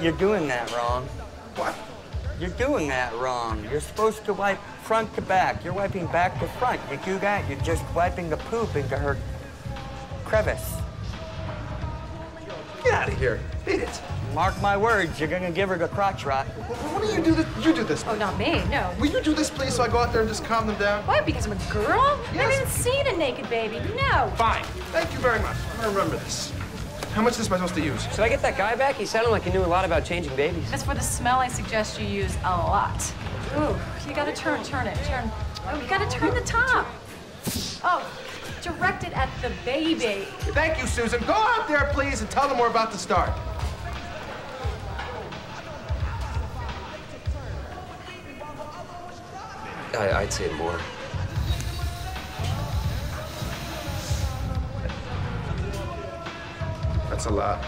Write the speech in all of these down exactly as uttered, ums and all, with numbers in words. You're doing that wrong. What? You're doing that wrong. You're supposed to wipe front to back. You're wiping back to front. You do that, you're just wiping the poop into her crevice. Get out of here. Beat it. Mark my words, you're gonna give her the crotch rot. Why don't you do this? You do this. Oh, not me, no. Will you do this, please, so I go out there and just calm them down? What, because I'm a girl? Yes. I haven't seen a naked baby, no. Fine. Thank you very much. I'm gonna remember this. How much of this am I supposed to use? Should I get that guy back? He sounded like he knew a lot about changing babies. As for the smell, I suggest you use a lot. Ooh, you gotta turn, turn it, turn. Oh, you gotta turn the top. Oh, direct it at the baby. Thank you, Susan. Go out there, please, and tell them we're about to start. I, I'd say more. That's a lot.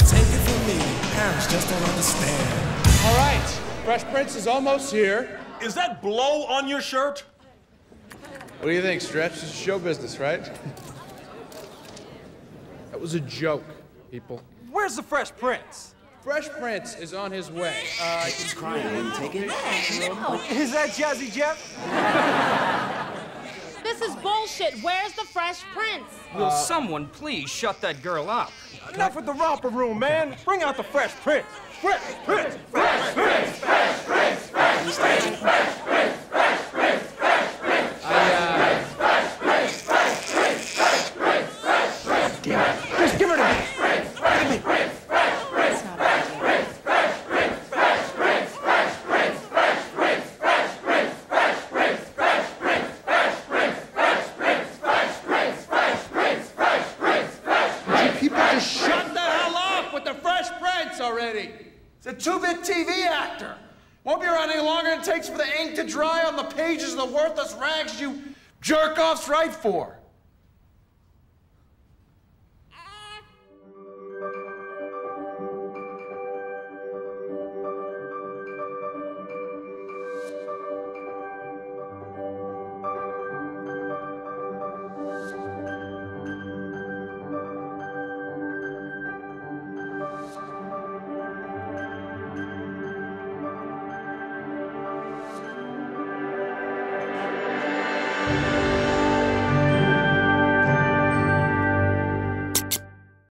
Take it from me, parents just don't understand. All right, Fresh Prince is almost here. Is that blow on your shirt? What do you think, Stretch? This is show business, right? That was a joke, people. Where's the Fresh Prince? Fresh Prince is on his way. Uh, it's crying. It. Take it. Is that Jazzy Jeff? This is bullshit. Where's the Fresh Prince? Will uh, someone please shut that girl up? Enough with the romper room, man. Bring out the Fresh Prince. Fresh Prince. Fresh Prince. Fresh Prince. Fresh Prince. Fresh Prince. Fresh Prince. Fresh Prince. Fresh Prince. Fresh Prince. Fresh Prince. Fresh Prince. Just give her to me. Give me. Two-bit T V actor. Won't be around any longer than it takes for the ink to dry on the pages of the worthless rags you jerk-offs write for.